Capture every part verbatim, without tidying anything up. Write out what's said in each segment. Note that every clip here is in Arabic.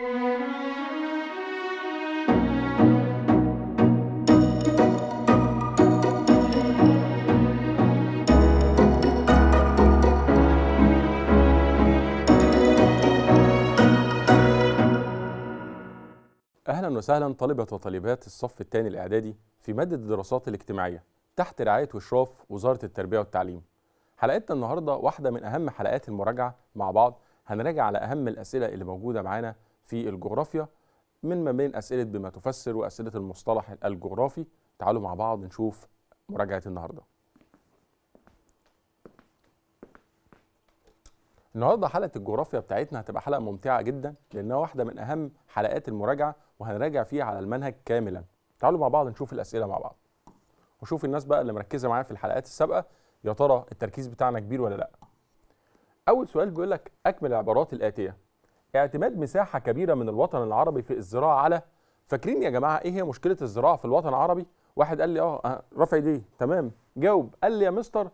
أهلاً وسهلاً طالبة وطالبات الصف الثاني الإعدادي في مادة الدراسات الاجتماعية تحت رعاية وإشراف وزارة التربية والتعليم. حلقتنا النهاردة واحدة من أهم حلقات المراجعة مع بعض، هنراجع على أهم الأسئلة اللي موجودة معانا في الجغرافيا من ما بين أسئلة بما تفسر وأسئلة المصطلح الجغرافي. تعالوا مع بعض نشوف مراجعة النهاردة. النهارده حلقه الجغرافيا بتاعتنا هتبقى حلقه ممتعه جدا لانها واحده من اهم حلقات المراجعه وهنراجع فيها على المنهج كاملا. تعالوا مع بعض نشوف الاسئله مع بعض وشوف الناس بقى اللي مركزه معايا في الحلقات السابقه يا ترى التركيز بتاعنا كبير ولا لا. اول سؤال بيقول لك اكمل العبارات الاتيه. اعتماد مساحه كبيره من الوطن العربي في الزراعه على. فاكرين يا جماعه ايه هي مشكله الزراعه في الوطن العربي؟ واحد قال لي اه رفع ايديه، تمام جاوب. قال لي يا مستر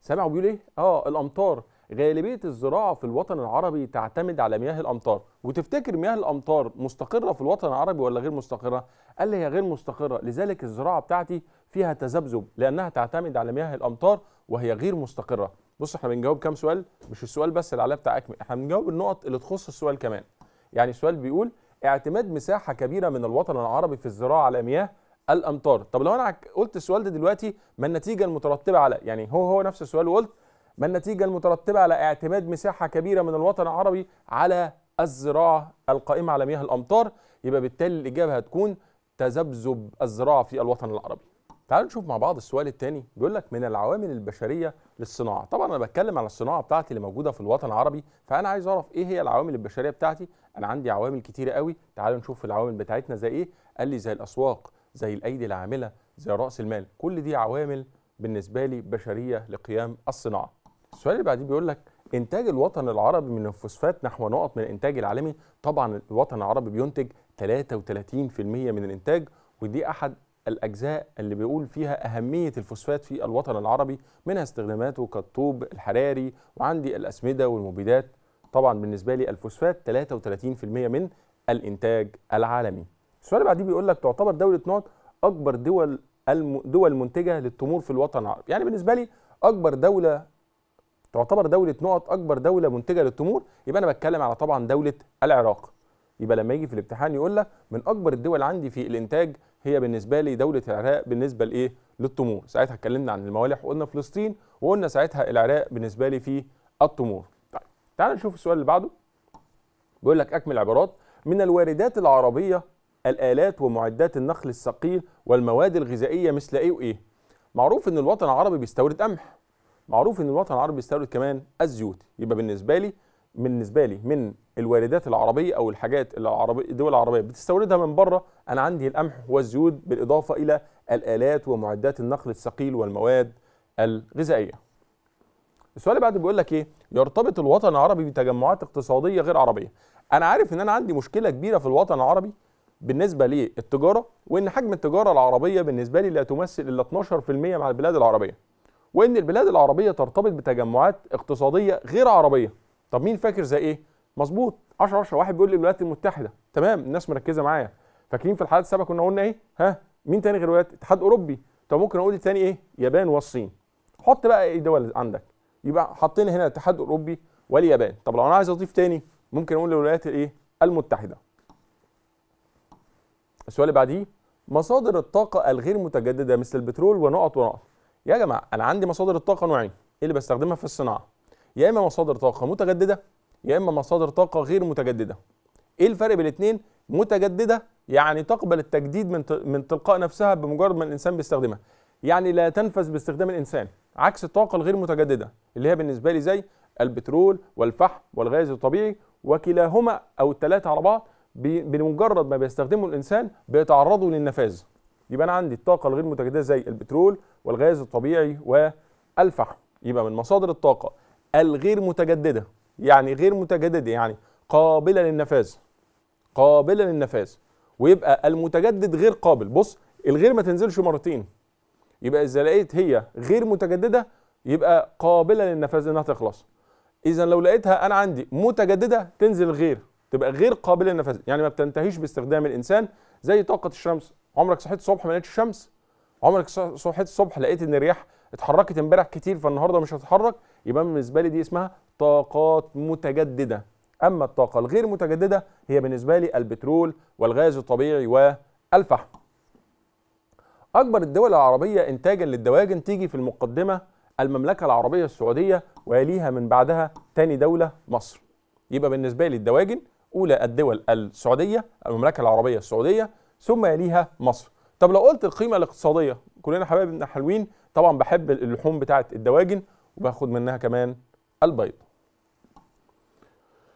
سامعوا بيقول ايه؟ اه الامطار. غالبية الزراعة في الوطن العربي تعتمد على مياه الأمطار، وتفتكر مياه الأمطار مستقرة في الوطن العربي ولا غير مستقرة؟ قال لي هي غير مستقرة، لذلك الزراعة بتاعتي فيها تذبذب لأنها تعتمد على مياه الأمطار وهي غير مستقرة. بص احنا بنجاوب كام سؤال؟ مش السؤال بس اللي عليه بتاع أكمل، احنا بنجاوب النقط اللي تخص السؤال كمان. يعني السؤال بيقول اعتماد مساحة كبيرة من الوطن العربي في الزراعة على مياه الأمطار. طب لو أنا قلت السؤال ده دلوقتي ما النتيجة المترتبة على؟ يعني هو هو نفس السؤال وقلت ما النتيجة المترتبة على اعتماد مساحة كبيرة من الوطن العربي على الزراعة القائمة على مياه الأمطار، يبقى بالتالي الإجابة هتكون تذبذب الزراعة في الوطن العربي. تعالوا نشوف مع بعض السؤال الثاني، بيقول لك من العوامل البشرية للصناعة. طبعا أنا بتكلم عن الصناعة بتاعتي اللي موجودة في الوطن العربي، فأنا عايز أعرف إيه هي العوامل البشرية بتاعتي؟ أنا عندي عوامل كتيرة قوي، تعالوا نشوف العوامل بتاعتنا زي إيه؟ قال لي زي الأسواق، زي الأيدي العاملة، زي رأس المال، كل دي عوامل بالنسبة لي بشرية لقيام الصناعة. السؤال اللي بعديه بيقول لك إنتاج الوطن العربي من الفوسفات نحو نقط من الإنتاج العالمي. طبعا الوطن العربي بينتج ثلاثة وثلاثين بالمئة من الإنتاج، ودي أحد الأجزاء اللي بيقول فيها أهمية الفوسفات في الوطن العربي، منها استخداماته كالطوب الحراري وعندي الأسمدة والمبيدات. طبعا بالنسبة لي الفوسفات ثلاثة وثلاثين بالمئة من الإنتاج العالمي. السؤال اللي بعديه بيقول لك تعتبر دولة نقط أكبر دول الدول المنتجة للتمور في الوطن العربي. يعني بالنسبة لي أكبر دولة تعتبر دولة نقط أكبر دولة منتجة للتمور، يبقى أنا بتكلم على طبعا دولة العراق. يبقى لما يجي في الامتحان يقول لك من أكبر الدول عندي في الإنتاج هي بالنسبة لي دولة العراق بالنسبة لإيه؟ للتمور. ساعتها اتكلمنا عن الموالح وقلنا فلسطين وقلنا ساعتها العراق بالنسبة لي في التمور. طيب تعال نشوف السؤال اللي بعده. بيقول لك أكمل عبارات من الواردات العربية الآلات ومعدات النقل الثقيل والمواد الغذائية مثل إيه وإيه؟ معروف إن الوطن العربي بيستورد قمح، معروف إن الوطن العربي بيستورد كمان الزيوت، يبقى بالنسبة لي بالنسبة لي من الواردات العربية أو الحاجات اللي العربي الدول العربية بتستوردها من بره، أنا عندي القمح والزيوت بالإضافة إلى الآلات ومعدات النقل الثقيل والمواد الغذائية. السؤال اللي بعده بيقول لك إيه؟ يرتبط الوطن العربي بتجمعات اقتصادية غير عربية. أنا عارف إن أنا عندي مشكلة كبيرة في الوطن العربي بالنسبة للتجارة، وإن حجم التجارة العربية بالنسبة لي لا تمثل إلا اثناشر بالمئة مع البلاد العربية، وإن البلاد العربية ترتبط بتجمعات اقتصادية غير عربية. طب مين فاكر زي إيه؟ مظبوط، عشرة عشرة واحد بيقول لي الولايات المتحدة، تمام الناس مركزة معايا. فاكرين في الحلقة السابقة كنا قلنا إيه؟ ها مين تاني غير الولايات؟ الاتحاد الأوروبي. طب ممكن أقول تاني إيه؟ يابان والصين. حط بقى إيه دول عندك؟ يبقى حاطين هنا الاتحاد الأوروبي واليابان. طب لو أنا عايز أضيف تاني ممكن أقول الولايات الإيه؟ المتحدة. السؤال اللي بعديه مصادر الطاقة الغير متجددة مثل البترول ونقط ونقط. يا جماعة أنا عندي مصادر الطاقة نوعين، إيه اللي بستخدمها في الصناعة؟ يا إما مصادر طاقة متجددة يا إما مصادر طاقة غير متجددة. إيه الفرق بين الاتنين؟ متجددة يعني تقبل التجديد من من تلقاء نفسها بمجرد ما الإنسان بيستخدمها، يعني لا تنفذ باستخدام الإنسان، عكس الطاقة الغير متجددة اللي هي بالنسبة لي زي البترول والفحم والغاز الطبيعي، وكلاهما أو الثلاثة على بعض بمجرد ما بيستخدمه الانسان بيتعرضوا للنفاذ. يبقى انا عندي الطاقه الغير متجدده زي البترول والغاز الطبيعي والفحم، يبقى من مصادر الطاقه الغير متجدده، يعني غير متجدده يعني قابله للنفاذ، قابله للنفاذ. ويبقى المتجدد غير قابل. بص الغير ما تنزلش مرتين، يبقى اذا لقيت هي غير متجدده يبقى قابله للنفاذ انها تخلص. اذا لو لقيتها انا عندي متجدده تنزل غير، تبقى غير قابله للنفاذ، يعني ما بتنتهيش باستخدام الانسان زي طاقه الشمس. عمرك صحيت الصبح ما لقيتش الشمس، عمرك صحيت الصبح لقيت ان الرياح اتحركت امبارح كتير فالنهارده مش هتتحرك، يبقى بالنسبه لي دي اسمها طاقات متجدده. اما الطاقه الغير متجدده هي بالنسبه لي البترول والغاز الطبيعي والفحم. اكبر الدول العربيه انتاجا للدواجن تيجي في المقدمه المملكه العربيه السعوديه، ويليها من بعدها تاني دوله مصر. يبقى بالنسبه لي الدواجن اولى الدول السعوديه، المملكه العربيه السعوديه، ثم يليها مصر. طب لو قلت القيمه الاقتصاديه، كلنا حبايبنا حلوين طبعا، بحب اللحوم بتاعه الدواجن وباخد منها كمان البيض.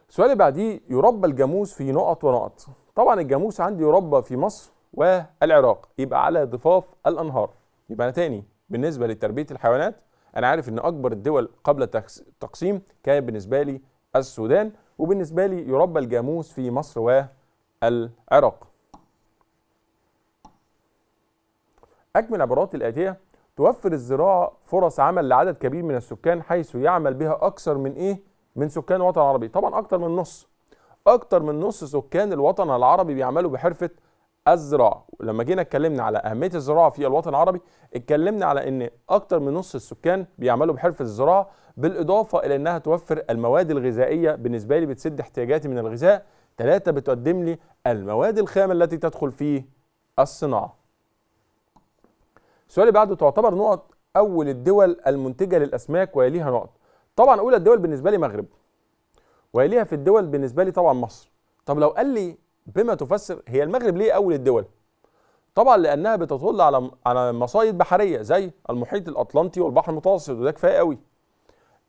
السؤال اللي بعديه، يربى الجاموس في نقط ونقط. طبعا الجاموس عندي يربى في مصر والعراق، يبقى على ضفاف الانهار. يبقى انا تاني بالنسبه لتربيه الحيوانات، انا عارف ان اكبر الدول قبل التقسيم كان بالنسبه لي السودان، وبالنسبه لي يربى الجاموس في مصر والعراق. اكمل العبارات الاتيه. توفر الزراعه فرص عمل لعدد كبير من السكان، حيث يعمل بها اكثر من ايه؟ من سكان الوطن العربي. طبعا اكثر من نص، اكثر من نص سكان الوطن العربي بيعملوا بحرفه الزراعه. لما جينا اتكلمنا على اهميه الزراعه في الوطن العربي، اتكلمنا على ان اكثر من نص السكان بيعملوا بحرفه الزراعه، بالاضافه الى انها توفر المواد الغذائيه بالنسبه لي، بتسد احتياجاتي من الغذاء. ثلاثه، بتقدم لي المواد الخام التي تدخل في الصناعه. السؤال اللي بعده، تعتبر نقط اول الدول المنتجه للاسماك ويليها نقط. طبعا اولى الدول بالنسبه لي المغرب، ويليها في الدول بالنسبه لي طبعا مصر. طب لو قال لي بما تفسر هي المغرب ليه اول الدول؟ طبعا لانها بتطل على على مصايد بحريه زي المحيط الاطلنطي والبحر المتوسط، وده كفايه قوي.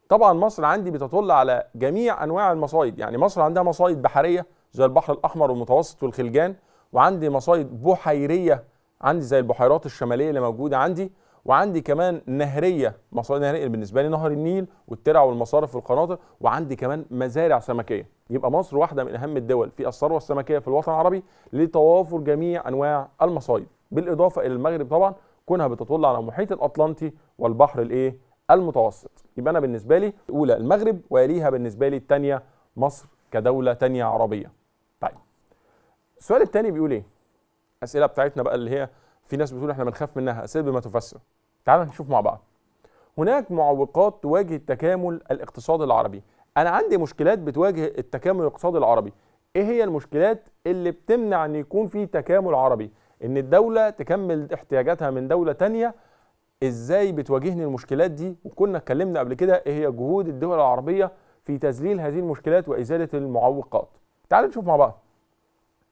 طبعا مصر عندي بتطل على جميع انواع المصايد، يعني مصر عندها مصايد بحريه زي البحر الاحمر والمتوسط والخلجان، وعندي مصايد بحيريه عندي زي البحيرات الشماليه اللي موجوده عندي، وعندي كمان نهريه، مصايد نهريه بالنسبه لي نهر النيل والترع والمصارف والقناطر، وعندي كمان مزارع سمكيه. يبقى مصر واحده من اهم الدول في الثروه السمكيه في الوطن العربي لتوافر جميع انواع المصايد، بالاضافه الى المغرب طبعا كونها بتطل على المحيط الاطلنطي والبحر الايه؟ المتوسط. يبقى انا بالنسبه لي الاولى المغرب، ويليها بالنسبه لي الثانيه مصر كدوله ثانيه عربيه. طيب السؤال الثاني بيقول ايه؟ الاسئله بتاعتنا بقى اللي هي في ناس بتقول احنا بنخاف منها، اسئله بما تفسر. تعالوا نشوف مع بعض. هناك معوقات تواجه التكامل الاقتصادي العربي. انا عندي مشكلات بتواجه التكامل الاقتصادي العربي. ايه هي المشكلات اللي بتمنع ان يكون في تكامل عربي، ان الدوله تكمل احتياجاتها من دوله ثانيه؟ ازاي بتواجهني المشكلات دي؟ وكنا اتكلمنا قبل كده ايه هي جهود الدول العربيه في تذليل هذه المشكلات وازاله المعوقات. تعالوا نشوف مع بعض.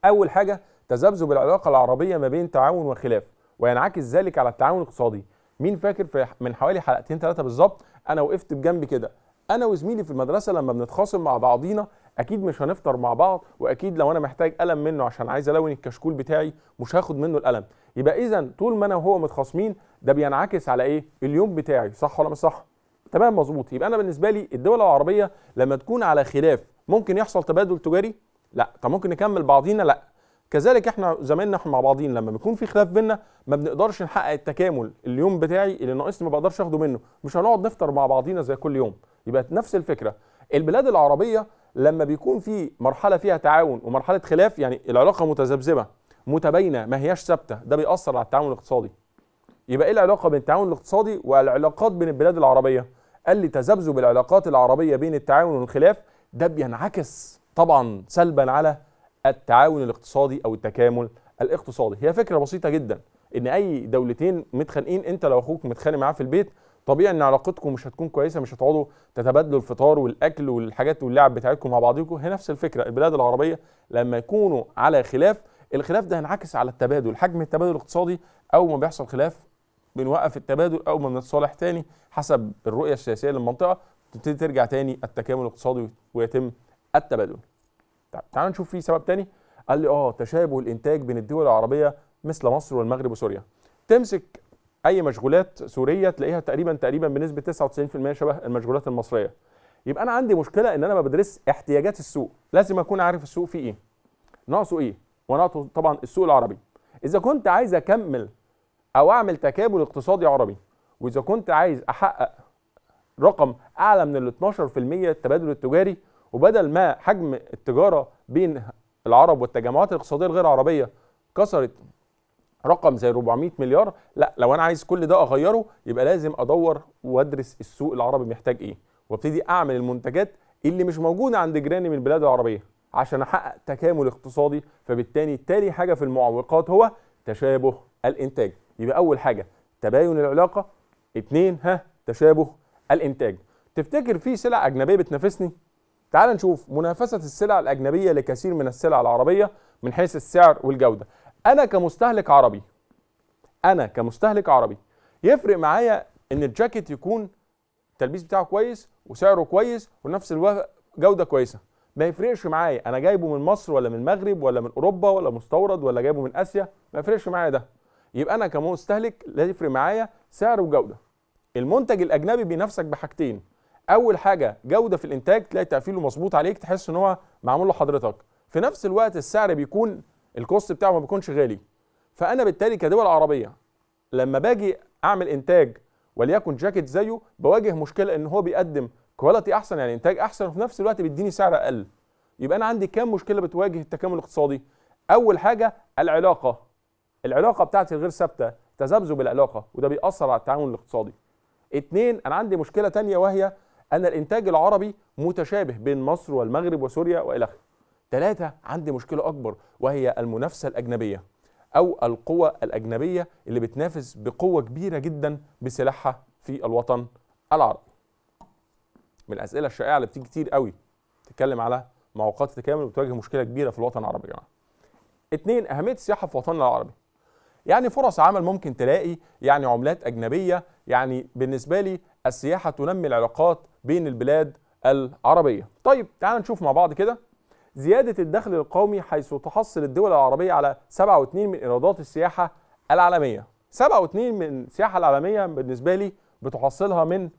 اول حاجه، تذبذب العلاقه العربيه ما بين تعاون وخلاف، وينعكس ذلك على التعاون الاقتصادي. مين فاكر في من حوالي حلقتين ثلاثه بالظبط انا وقفت بجنبي كده، انا وزميلي في المدرسه لما بنتخاصم مع بعضينا اكيد مش هنفطر مع بعض، واكيد لو انا محتاج قلم منه عشان عايز الون الكشكول بتاعي مش هاخد منه القلم. يبقى اذا طول ما انا وهو متخاصمين ده بينعكس على ايه؟ اليوم بتاعي، صح ولا مش صح؟ تمام، مظبوط. يبقى انا بالنسبه لي الدول العربيه لما تكون على خلاف ممكن يحصل تبادل تجاري؟ لا. طب ممكن نكمل بعضينا؟ لا. كذلك احنا زمايلنا احنا مع بعضين لما بيكون في خلاف بينا ما بنقدرش نحقق التكامل، اليوم بتاعي اللي ناقصني ما بقدرش اخده منه، مش هنقعد نفطر مع بعضينا زي كل يوم. يبقى نفس الفكره البلاد العربيه لما بيكون في مرحله فيها تعاون ومرحله خلاف، يعني العلاقه متذبذبه متباينه ما هياش ثابته، ده بيأثر على التعاون الاقتصادي. يبقى ايه العلاقه بين التعاون الاقتصادي والعلاقات بين البلاد العربيه؟ قال لي تذبذب العلاقات العربيه بين التعاون والخلاف، ده بينعكس طبعا سلبا على التعاون الاقتصادي او التكامل الاقتصادي. هي فكره بسيطه جدا، ان اي دولتين متخانقين انت لو اخوك متخانق معاه في البيت طبيعي ان علاقتكم مش هتكون كويسه، مش هتقعدوا تتبادلوا الفطار والاكل والحاجات واللعب بتاعتكم مع بعضكم. هي نفس الفكره البلاد العربيه لما يكونوا على خلاف، الخلاف ده هينعكس على التبادل، حجم التبادل الاقتصادي. اول ما بيحصل خلاف بنوقف التبادل، اول ما بنتصالح تاني حسب الرؤيه السياسيه للمنطقه تبتدي ترجع تاني التكامل الاقتصادي ويتم التبادل. تعالوا نشوف في سبب تاني. قال لي اه تشابه الانتاج بين الدول العربيه مثل مصر والمغرب وسوريا. تمسك اي مشغولات سوريه تلاقيها تقريبا تقريبا بنسبه تسعة وتسعين في المية شبه المشغولات المصريه. يبقى انا عندي مشكله ان انا ما بدرس احتياجات السوق، لازم اكون عارف السوق فيه ايه، ناقصه ايه، وناقصه طبعا السوق العربي. اذا كنت عايز اكمل او اعمل تكامل اقتصادي عربي، واذا كنت عايز احقق رقم اعلى من ال اتناشر في المية التبادل التجاري، وبدل ما حجم التجارة بين العرب والتجمعات الاقتصادية الغير عربية كسرت رقم زي أربعمائة مليار، لا لو انا عايز كل ده اغيره يبقى لازم ادور وادرس السوق العربي محتاج ايه، وابتدي اعمل المنتجات اللي مش موجودة عند جيراني من البلاد العربية عشان احقق تكامل اقتصادي. فبالتالي تاني حاجة في المعوقات هو تشابه الانتاج. يبقى اول حاجة تباين العلاقة، اتنين ها تشابه الانتاج. تفتكر في سلع اجنبية بتنافسني؟ تعال نشوف منافسة السلع الاجنبية لكثير من السلع العربية من حيث السعر والجودة. انا كمستهلك عربي انا كمستهلك عربي يفرق معايا ان الجاكيت يكون التلبيس بتاعه كويس وسعره كويس ونفس الوقت جودة كويسة. ما يفرقش معايا انا جايبه من مصر ولا من المغرب ولا من اوروبا ولا مستورد ولا جايبه من اسيا، ما يفرقش معايا ده. يبقى انا كمستهلك لا يفرق معايا سعر وجودة. المنتج الاجنبي بينافسك بحاجتين، اول حاجة جودة في الانتاج تلاقي تقفيله مظبوط عليك تحس ان هو معمول له حضرتك، في نفس الوقت السعر بيكون الكوست بتاعه ما بيكونش غالي. فانا بالتالي كدول عربية لما باجي اعمل انتاج وليكن جاكيت زيه بواجه مشكلة ان هو بيقدم كواليتي احسن يعني انتاج احسن وفي نفس الوقت بيديني سعر اقل. يبقى انا عندي كام مشكلة بتواجه التكامل الاقتصادي. اول حاجة العلاقة، العلاقة بتاعتي غير ثابتة، تذبذب العلاقة وده بيأثر على التعاون الاقتصادي. اتنين انا عندي مشكلة تانية وهي ان الانتاج العربي متشابه بين مصر والمغرب وسوريا والى اخره. تلاتة عندي مشكلة اكبر وهي المنافسة الاجنبية او القوى الاجنبية اللي بتنافس بقوة كبيرة جدا بسلاحها في الوطن العربي. من الاسئلة الشائعة اللي بتيجي كتير قوي تتكلم على معوقات التكامل وبتواجه مشكلة كبيرة في الوطن العربي يا جماعة. اتنين اهمية السياحة في وطننا العربي. يعني فرص عمل ممكن تلاقي، يعني عملات اجنبية، يعني بالنسبة لي السياحة تنمي العلاقات بين البلاد العربية. طيب تعالوا نشوف مع بعض كده زيادة الدخل القومي حيث تحصل الدول العربية على سبعة فاصلة اتنين من ايرادات السياحة العالمية. سبعة فاصلة اتنين من السياحة العالمية بالنسبة لي بتحصلها من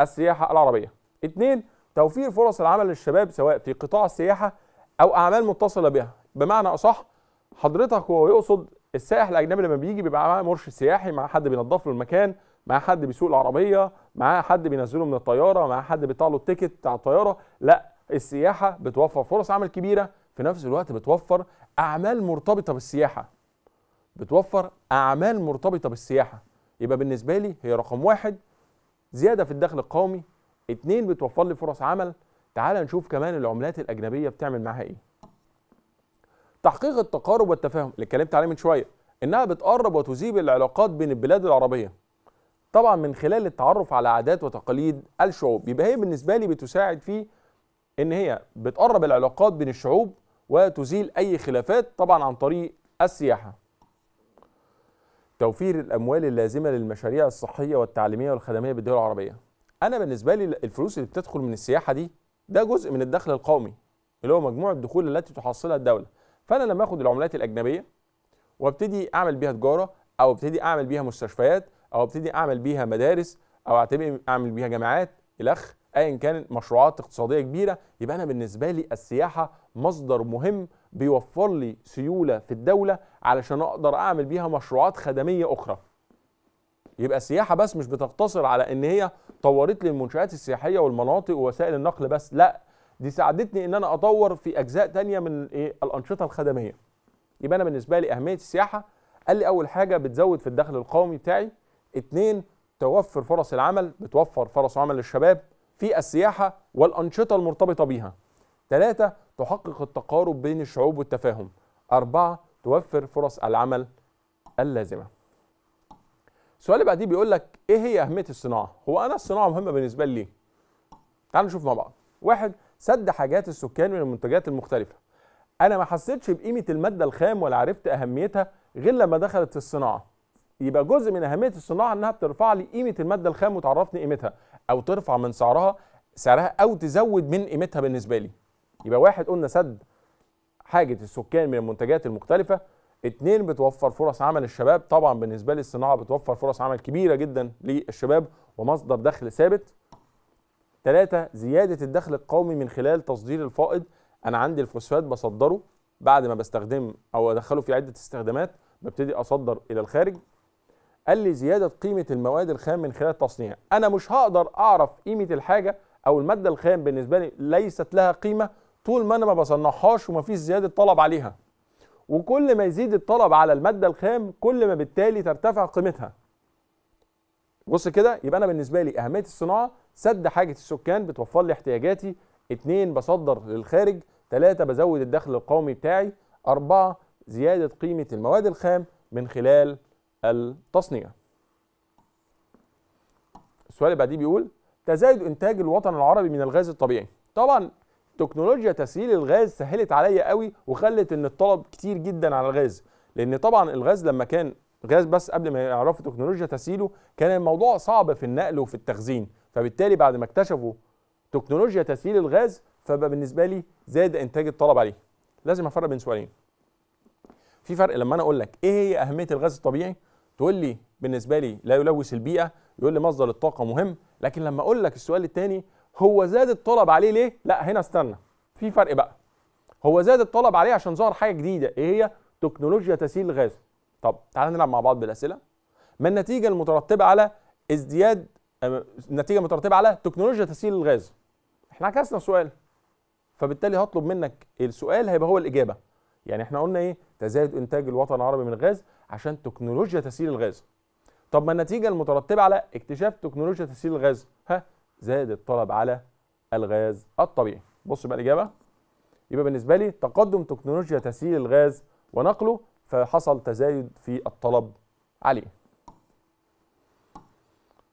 السياحة العربية. اتنين توفير فرص العمل للشباب سواء في قطاع السياحة أو أعمال متصلة بها، بمعنى أصح حضرتك هو يقصد السائح الأجنبي لما بيجي بيبقى معاه مرشد سياحي، مع حد بينظف له المكان، مع حد بيسوق العربية، مع حد بينزله من الطيارة، مع حد بيطلع له التيكت بتاع الطيارة. لا، السياحة بتوفر فرص عمل كبيرة، في نفس الوقت بتوفر أعمال مرتبطة بالسياحة. بتوفر أعمال مرتبطة بالسياحة. يبقى بالنسبة لي هي رقم واحد زيادة في الدخل القومي، اتنين بتوفر لي فرص عمل. تعال نشوف كمان العملات الأجنبية بتعمل معها إيه. تحقيق التقارب والتفاهم اللي اتكلمت عليه من شوية، إنها بتقرب وتذيب العلاقات بين البلاد العربية. طبعا من خلال التعرف على عادات وتقاليد الشعوب. يبقى هي بالنسبة لي بتساعد في ان هي بتقرب العلاقات بين الشعوب وتزيل اي خلافات طبعا عن طريق السياحه. توفير الاموال اللازمه للمشاريع الصحيه والتعليميه والخدميه بالدول العربيه. انا بالنسبه لي الفلوس اللي بتدخل من السياحه دي ده جزء من الدخل القومي اللي هو مجموع الدخول التي تحصلها الدوله. فانا لما اخد العملات الاجنبيه وابتدي اعمل بيها تجاره او ابتدي اعمل بيها مستشفيات او ابتدي اعمل بيها مدارس او اعمل بيها جامعات الاخ ايا كانت مشروعات اقتصاديه كبيره، يبقى انا بالنسبه لي السياحه مصدر مهم بيوفر لي سيوله في الدوله علشان اقدر اعمل بيها مشروعات خدميه اخرى. يبقى السياحه بس مش بتقتصر على ان هي طورت لي المنشات السياحيه والمناطق ووسائل النقل بس، لا دي ساعدتني ان انا اطور في اجزاء ثانيه من ايه الانشطه الخدميه. يبقى انا بالنسبه لي اهميه السياحه قال لي اول حاجه بتزود في الدخل القومي بتاعي، اتنين توفر فرص العمل، بتوفر فرص عمل للشباب في السياحة والأنشطة المرتبطة بيها. ثلاثة تحقق التقارب بين الشعوب والتفاهم. أربعة توفر فرص العمل اللازمة. السؤال اللي بعديه بيقول لك إيه هي أهمية الصناعة؟ هو أنا الصناعة مهمة بالنسبة لي ليه؟ تعالوا نشوف مع بعض. واحد سد حاجات السكان من المنتجات المختلفة. أنا ما حسيتش بقيمة المادة الخام ولا عرفت أهميتها غير لما دخلت في الصناعة. يبقى جزء من أهمية الصناعة إنها بترفع لي قيمة المادة الخام وتعرفني قيمتها، أو ترفع من سعرها سعرها أو تزود من قيمتها بالنسبة لي. يبقى واحد قلنا سد حاجة السكان من المنتجات المختلفة، اتنين بتوفر فرص عمل الشباب، طبعا بالنسبة لي الصناعة بتوفر فرص عمل كبيرة جدا للشباب ومصدر دخل ثابت. تلاتة زيادة الدخل القومي من خلال تصدير الفائض. أنا عندي الفوسفات بصدره بعد ما بستخدمه أو أدخله في عدة استخدامات ببتدي أصدر إلى الخارج. قال لي زيادة قيمة المواد الخام من خلال التصنيع. أنا مش هقدر أعرف قيمة الحاجة او الماده الخام بالنسبه لي ليست لها قيمه طول ما انا ما بصنعهاش ومفيش زياده طلب عليها. وكل ما يزيد الطلب على الماده الخام كل ما بالتالي ترتفع قيمتها. بص كده، يبقى انا بالنسبه لي اهميه الصناعه: سد حاجه السكان، بتوفر لي احتياجاتي. اتنين، بصدر للخارج. تلاته، بزود الدخل القومي بتاعي. اربعه، زياده قيمه المواد الخام من خلال التصنيع. السؤال اللي بعديه بيقول: تزايد انتاج الوطن العربي من الغاز الطبيعي. طبعا تكنولوجيا تسييل الغاز سهلت عليا قوي وخلت ان الطلب كتير جدا على الغاز، لان طبعا الغاز لما كان غاز بس قبل ما يعرفوا تكنولوجيا تسييله كان الموضوع صعب في النقل وفي التخزين، فبالتالي بعد ما اكتشفوا تكنولوجيا تسييل الغاز فبقى بالنسبه لي زاد انتاج الطلب عليه. لازم افرق بين سؤالين. في فرق لما انا اقول لك ايه هي اهميه الغاز الطبيعي، تقول لي بالنسبه لي لا يلوث البيئه، يقول لي مصدر الطاقه مهم، لكن لما اقول لك السؤال الثاني هو زاد الطلب عليه ليه؟ لا، هنا استنى، في فرق بقى. هو زاد الطلب عليه عشان ظهر حاجه جديده، ايه هي؟ تكنولوجيا تسييل الغاز. طب تعال نلعب مع بعض بالاسئله. ما النتيجه المترتبه على ازدياد النتيجه المترتبه على تكنولوجيا تسييل الغاز؟ احنا عكسنا السؤال، فبالتالي هطلب منك السؤال هيبقى هو الاجابه. يعني احنا قلنا ايه؟ تزايد انتاج الوطن العربي من الغاز عشان تكنولوجيا تسييل الغاز. طب ما النتيجه المترتبه على اكتشاف تكنولوجيا تسييل الغاز؟ ها، زاد الطلب على الغاز الطبيعي. بص بقى الاجابه، يبقى بالنسبه لي تقدم تكنولوجيا تسييل الغاز ونقله، فحصل تزايد في الطلب عليه.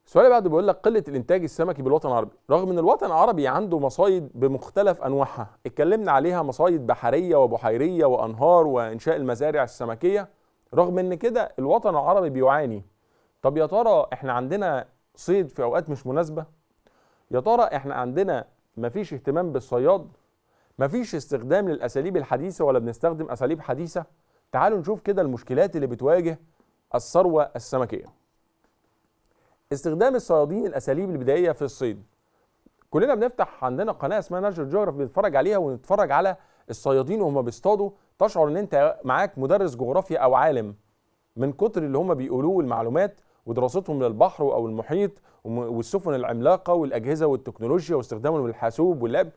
السؤال اللي بعده بيقول لك: قله الانتاج السمكي بالوطن العربي. رغم ان الوطن العربي عنده مصايد بمختلف انواعها، اتكلمنا عليها مصايد بحريه وبحيريه وانهار وانشاء المزارع السمكيه، رغم ان كده الوطن العربي بيعاني. طب يا ترى احنا عندنا صيد في اوقات مش مناسبه؟ يا ترى احنا عندنا مفيش اهتمام بالصياد؟ مفيش استخدام للاساليب الحديثه ولا بنستخدم اساليب حديثه؟ تعالوا نشوف كده المشكلات اللي بتواجه الثروه السمكيه. استخدام الصيادين الاساليب البدائيه في الصيد. كلنا بنفتح عندنا قناه اسمها ناشونال جيوغرافيك بنتفرج عليها، ونتفرج على الصيادين وهم بيصطادوا، تشعر ان انت معاك مدرس جغرافيا او عالم من كتر اللي هم بيقولوه والمعلومات ودراستهم للبحر او المحيط والسفن العملاقه والاجهزه والتكنولوجيا واستخدامهم للحاسوب واللاب.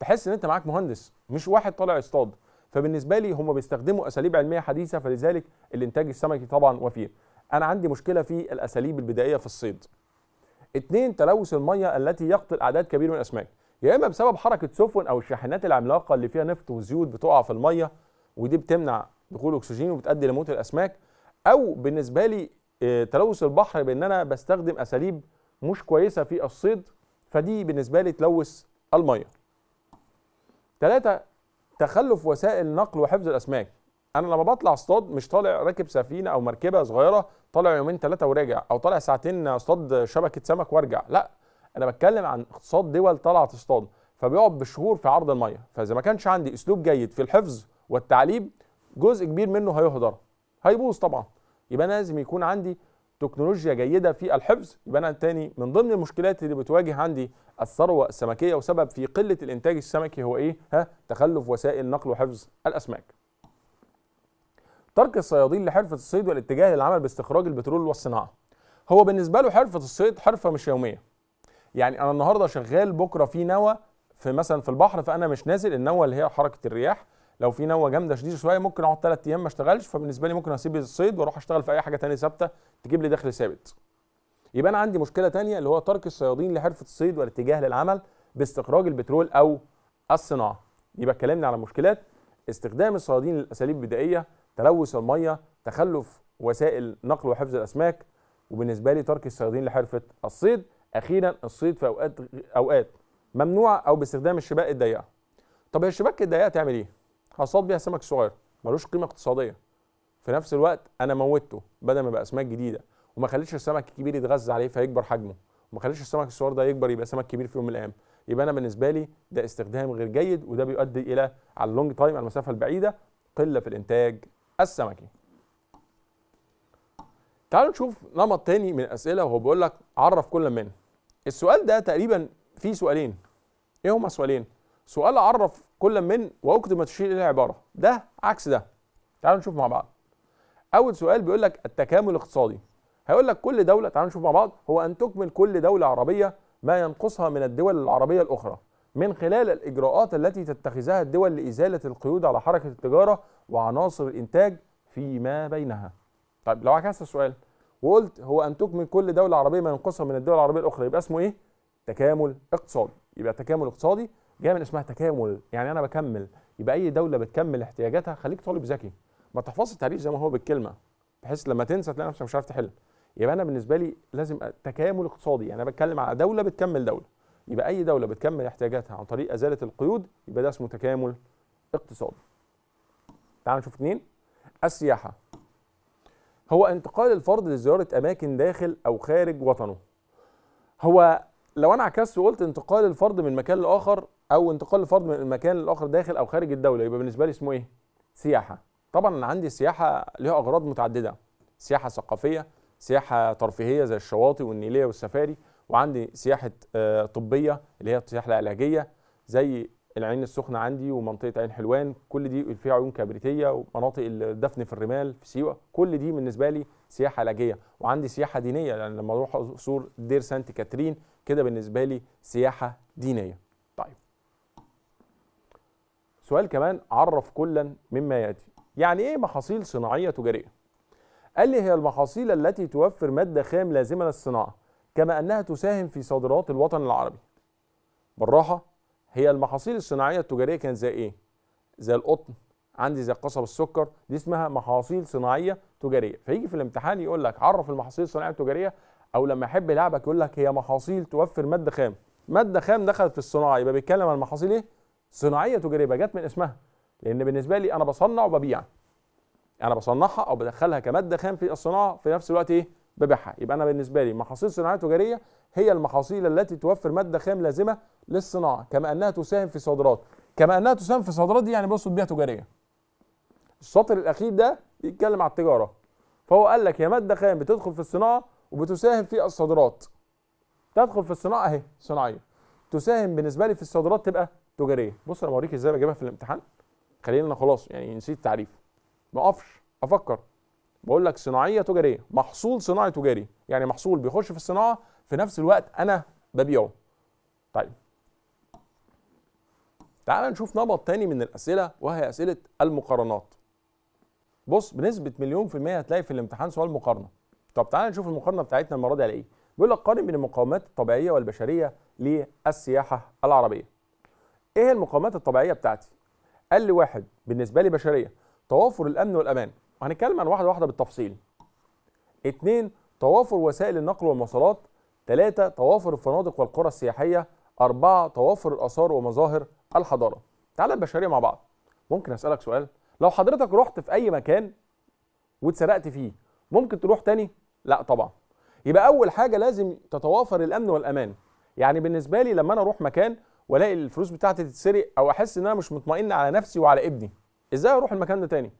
تحس ان انت معاك مهندس مش واحد طالع يصطاد. فبالنسبه لي هم بيستخدموا اساليب علميه حديثه، فلذلك الانتاج السمكي طبعا وفير. انا عندي مشكله في الاساليب البدائيه في الصيد. اتنين، تلوث الميه التي يقتل اعداد كبيره من الاسماك، يا اما بسبب حركه سفن او الشاحنات العملاقه اللي فيها نفط وزيوت بتقع في الميه ودي بتمنع دخول اكسجين وبتؤدي لموت الاسماك، او بالنسبه لي تلوث البحر بان انا بستخدم اساليب مش كويسه في الصيد، فدي بالنسبه لي تلوث الميه. تلاتة، تخلف وسائل نقل وحفظ الاسماك. انا لما بطلع اصطاد مش طالع راكب سفينه او مركبه صغيره طالع يومين ثلاثه وراجع، او طالع ساعتين اصطاد شبكه سمك وارجع، لا، انا بتكلم عن اقتصاد دول طالعه تصطاد فبيقعد بشهور في عرض الميه. فاذا ما كانش عندي اسلوب جيد في الحفظ والتعليم جزء كبير منه هيهدر، هيبوظ طبعا. يبقى انا لازم يكون عندي تكنولوجيا جيده في الحفظ. يبقى انا تاني من ضمن المشكلات اللي بتواجه عندي الثروه السمكيه وسبب في قله الانتاج السمكي هو ايه؟ ها، تخلف وسائل نقل وحفظ الاسماك. ترك الصيادين لحرفه الصيد والاتجاه للعمل باستخراج البترول والصناعه. هو بالنسبه له حرفه الصيد حرفه مش يوميه. يعني انا النهارده شغال، بكره في نوى في مثلا في البحر، فانا مش نازل. النوى اللي هي حركه الرياح، لو في نوى جامده شديده شويه ممكن اقعد ثلاث ايام ما اشتغلش، فبالنسبه لي ممكن اسيب الصيد واروح اشتغل في اي حاجه ثانيه ثابته تجيب لي دخل ثابت. يبقى انا عندي مشكله ثانيه اللي هو ترك الصيادين لحرفه الصيد والاتجاه للعمل باستخراج البترول او الصناعه. يبقى اتكلمنا على مشكلات استخدام الصيادين للاساليب البدائيه، تلوث الميه، تخلف وسائل نقل وحفظ الاسماك، وبالنسبه لي ترك الصيادين لحرفه الصيد. اخيرا، الصيد في اوقات اوقات ممنوع او باستخدام الشباك الضيقه. طب هي الشباك الضيقه تعمل ايه؟ هصطاد بيها سمك صغير ملوش قيمه اقتصاديه، في نفس الوقت انا موتته بدل ما يبقى اسماك جديده، وما خليتش السمك الكبير يتغذى عليه فيكبر حجمه، وما خليتش السمك الصغير ده يكبر يبقى سمك كبير في يوم من الايام. يبقى انا بالنسبه لي ده استخدام غير جيد، وده بيؤدي الى على اللونج تايم، على المسافه البعيده، قله في الانتاج السمكي. تعالوا نشوف نمط تاني من الاسئله وهو بيقول لك عرف كل من. السؤال ده تقريبا فيه سؤالين. ايه هما السؤالين؟ سؤال عرف كل من واكتب ما تشير اليه عباره، ده عكس ده. تعالوا نشوف مع بعض. اول سؤال بيقول لك التكامل الاقتصادي، هيقول لك كل دوله، تعالوا نشوف مع بعض، هو ان تكمل كل دوله عربيه ما ينقصها من الدول العربية الأخرى من خلال الإجراءات التي تتخذها الدول لإزالة القيود على حركة التجارة وعناصر الإنتاج فيما بينها. طيب لو عكست السؤال وقلت هو أن تكمل كل دولة عربية ما ينقصها من الدول العربية الأخرى، يبقى اسمه إيه؟ تكامل اقتصادي. يبقى تكامل اقتصادي جاي من اسمها تكامل، يعني أنا بكمل، يبقى أي دولة بتكمل احتياجاتها. خليك طالب ذكي، ما تحفظش التعريف زي ما هو بالكلمة بحيث لما تنسى تلاقي نفسك مش عارف تحل. يبقى أنا بالنسبة لي لازم تكامل اقتصادي، يعني أنا بتكلم على دولة بتكمل دولة، يبقى أي دولة بتكمل احتياجاتها عن طريق إزالة القيود، يبقى ده اسمه تكامل اقتصادي. تعالوا نشوف اتنين. السياحة هو انتقال الفرد لزيارة أماكن داخل أو خارج وطنه. هو لو أنا عكست وقلت انتقال الفرد من مكان لآخر أو انتقال الفرد من المكان لآخر داخل أو خارج الدولة، يبقى بالنسبة لي اسمه إيه؟ سياحة. طبعًا أنا عندي السياحة ليها أغراض متعددة، سياحة ثقافية، سياحة ترفيهية زي الشواطئ والنيلية والسفاري، وعندي سياحة طبية اللي هي السياحة العلاجية زي العين السخنة عندي ومنطقة عين حلوان، كل دي فيها عيون كبريتية ومناطق الدفن في الرمال في سيوة، كل دي بالنسبة لي سياحة علاجية. وعندي سياحة دينية، لأن لما أروح أزور دير سانت كاترين كده بالنسبة لي سياحة دينية. طيب سؤال كمان، عرف كلا مما يأتي. يعني إيه محاصيل صناعية تجارية؟ قال لي هي المحاصيل التي توفر مادة خام لازمة للصناعة كما أنها تساهم في صادرات الوطن العربي. بالراحة، هي المحاصيل الصناعية التجارية كانت زي إيه؟ زي القطن، عندي زي قصب السكر، دي اسمها محاصيل صناعية تجارية. فيجي في الامتحان يقول لك عرف المحاصيل الصناعية التجارية، أو لما أحب لعبك يقول لك هي محاصيل توفر مادة خام، مادة خام دخلت في الصناعة، يبقى بيتكلم عن محاصيل إيه؟ صناعية تجارية، يبقى جت من اسمها، لأن بالنسبة لي أنا بصنع وببيع. أنا بصنعها أو بدخلها كمادة خام في الصناعة، في نفس الوقت إيه؟ ببيعها. يبقى أنا بالنسبة لي محاصيل صناعية تجارية هي المحاصيل التي توفر مادة خام لازمة للصناعة كما أنها تساهم في صادرات، كما أنها تساهم في صادرات دي يعني بقصد بيها تجارية. السطر الأخير ده بيتكلم على التجارة، فهو قال لك هي مادة خام بتدخل في الصناعة وبتساهم في الصادرات. تدخل في الصناعة أهي صناعية، تساهم بالنسبة لي في الصادرات تبقى تجارية. بص أنا بوريك إزاي بجيبها في الامتحان. خلينا خلاص يعني نسيت التعريف، ما أقفش أفكر، بقول لك صناعية تجارية، محصول صناعي تجاري، يعني محصول بيخش في الصناعة في نفس الوقت أنا ببيعه. طيب تعال نشوف نمط تاني من الأسئلة، وهي أسئلة المقارنات. بص بنسبة مليون في المية هتلاقي في الامتحان سؤال مقارنة. طب تعال نشوف المقارنة بتاعتنا المرة دي على إيه؟ بيقول لك قارن بين المقاومات الطبيعية والبشرية للسياحة العربية. إيه المقاومات الطبيعية بتاعتي؟ قال لي واحد بالنسبة لي بشرية، توافر الأمن والأمان، وهنتكلم عن واحدة واحدة بالتفصيل. اتنين، توافر وسائل النقل والمواصلات. تلاتة، توافر الفنادق والقرى السياحية. أربعة، توافر الآثار ومظاهر الحضارة. تعالى البشرية مع بعض. ممكن أسألك سؤال، لو حضرتك رحت في أي مكان واتسرقت فيه ممكن تروح تاني؟ لا طبعا. يبقى أول حاجة لازم تتوافر الأمن والأمان، يعني بالنسبة لي لما أنا أروح مكان وألاقي الفلوس بتاعتي تتسرق أو أحس إن أنا مش مطمئن على نفسي وعلى ابني، إزاي أروح المكان ده تاني؟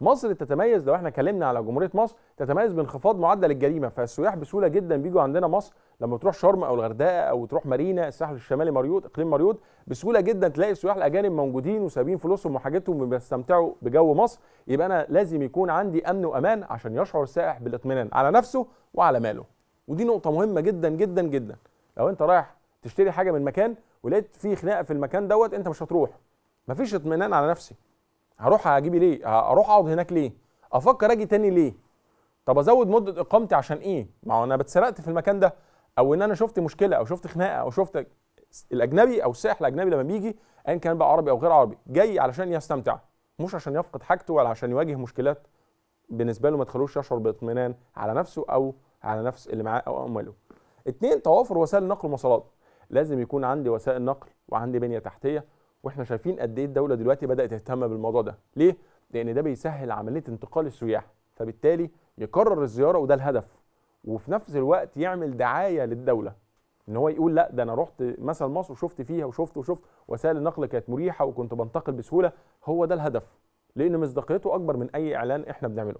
مصر تتميز، لو احنا اتكلمنا على جمهوريه مصر، تتميز بانخفاض معدل الجريمه، فالسياح بسهوله جدا بيجوا عندنا مصر. لما تروح شرم او الغردقه او تروح مارينا الساحل الشمالي مريوط، اقليم مريوط، بسهوله جدا تلاقي السياح الاجانب موجودين وسايبين فلوسهم وحاجتهم وبيستمتعوا بجو مصر. يبقى انا لازم يكون عندي امن وامان عشان يشعر السائح بالاطمئنان على نفسه وعلى ماله، ودي نقطه مهمه جدا جدا جدا. لو انت رايح تشتري حاجه من مكان ولقيت في خناقه في المكان دوت، انت مش هتروح، مفيش اطمئنان على نفسي. هروح اجيب ليه؟ هروح اقعد هناك ليه؟ افكر اجي تاني ليه؟ طب ازود مده اقامتي عشان ايه؟ ما هو انا اتسرقت في المكان ده، او ان انا شفت مشكله او شفت خناقه او شفت الاجنبي او السائح الاجنبي لما بيجي ايا كان بقى عربي او غير عربي، جاي علشان يستمتع مش عشان يفقد حاجته ولا عشان يواجه مشكلات بالنسبه له ما تخلوش يشعر باطمئنان على نفسه او على نفس اللي معاه او امواله. اتنين، توافر وسائل النقل والمواصلات، لازم يكون عندي وسائل نقل وعندي بنيه تحتيه. واحنا شايفين قد ايه الدوله دلوقتي بدات تهتم بالموضوع ده، ليه؟ لان ده بيسهل عمليه انتقال السياح، فبالتالي يكرر الزياره وده الهدف، وفي نفس الوقت يعمل دعايه للدوله ان هو يقول لا ده انا رحت مثلا مصر وشفت فيها وشفت وشفت وسائل النقل كانت مريحه وكنت بنتقل بسهوله. هو ده الهدف، لان مصداقيته اكبر من اي اعلان احنا بنعمله.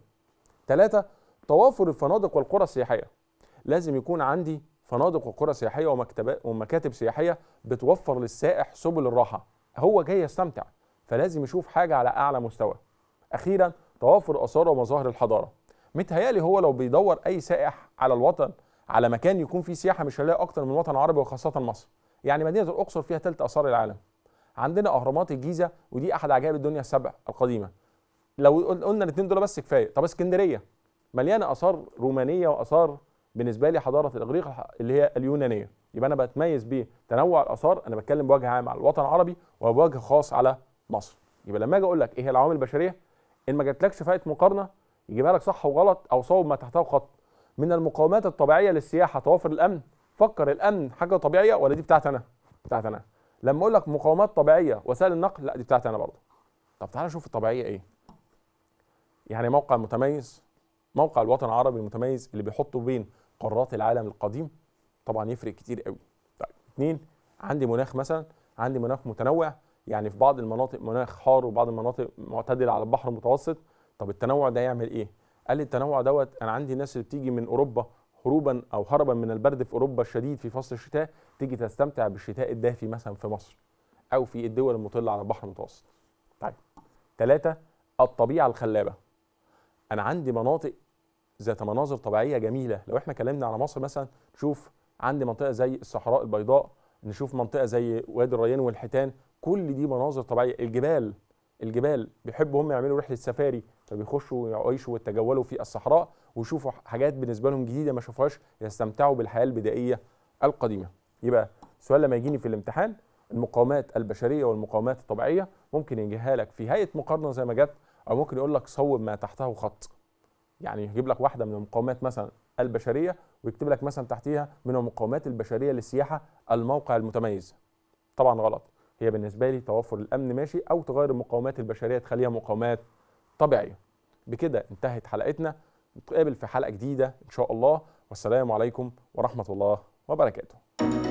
ثلاثة، توافر الفنادق والقرى السياحيه، لازم يكون عندي فنادق وقرى سياحيه ومكتبات ومكاتب سياحيه بتوفر للسائح سبل الراحه، هو جاي يستمتع فلازم يشوف حاجه على اعلى مستوى. اخيرا، توافر اثار ومظاهر الحضاره، متهيألي هو لو بيدور اي سائح على الوطن على مكان يكون فيه سياحه مش هلاقي اكتر من الوطن العربي وخاصه مصر. يعني مدينه الاقصر فيها ثلث اثار العالم. عندنا اهرامات الجيزه ودي احد عجائب الدنيا السبع القديمه. لو قلنا الاثنين دول بس كفايه. طب اسكندريه مليانه اثار رومانيه واثار بالنسبه لي حضاره الاغريق اللي هي اليونانيه. يبقى انا بتميز بتنوع الاثار، انا بتكلم بوجه عام على الوطن العربي وبوجه خاص على مصر. يبقى لما اجي اقول لك ايه هي العوامل البشريه ان ما جاتلكش فائده مقارنه يجيبها لك صح وغلط او صوب ما تحتها خط. من المقاومات الطبيعيه للسياحه توافر الامن، فكر الامن حاجه طبيعيه ولا دي بتاعتي انا؟ بتاعتي انا. لما اقول لك مقاومات طبيعيه وسائل النقل، لا دي بتاعتي انا برضه. طب تعالى نشوف الطبيعيه ايه؟ يعني موقع متميز، موقع الوطن العربي المتميز اللي بيحطه بين قارات العالم القديم طبعا يفرق كتير قوي. طيب اثنين، عندي مناخ مثلا، عندي مناخ متنوع، يعني في بعض المناطق مناخ حار وبعض المناطق معتدله على البحر المتوسط. طب التنوع ده يعمل ايه؟ قال لي التنوع دوت انا عندي ناس اللي بتيجي من اوروبا هروبا او هربا من البرد في اوروبا الشديد في فصل الشتاء، تيجي تستمتع بالشتاء الدافي مثلا في مصر او في الدول المطله على البحر المتوسط. طيب ثلاثه، الطبيعه الخلابه. انا عندي مناطق ذات مناظر طبيعيه جميله. لو احنا اتكلمنا على مصر مثلا نشوف عندي منطقه زي الصحراء البيضاء، نشوف منطقه زي وادي الريان والحيتان، كل دي مناظر طبيعيه. الجبال الجبال بيحبوا هم يعملوا رحله سفاري، فبيخشوا يعيشوا ويتجولوا في الصحراء ويشوفوا حاجات بالنسبه لهم جديده ما شافوهاش، يستمتعوا بالحياه البدائيه القديمه. يبقى السؤال لما يجيني في الامتحان المقاومات البشريه والمقاومات الطبيعيه ممكن يجيها لك في هيئه مقارنه زي ما جت، او ممكن يقول لك صوب ما تحته خط. يعني يجيب لك واحده من المقاومات مثلا البشريه ويكتب لك مثلا تحتيها من المقاومات البشريه للسياحه الموقع المتميز. طبعا غلط. هي بالنسبه لي توفر الامن ماشي، او تغير المقاومات البشريه تخليها مقاومات طبيعيه. بكده انتهت حلقتنا، نتقابل في حلقه جديده ان شاء الله، والسلام عليكم ورحمه الله وبركاته.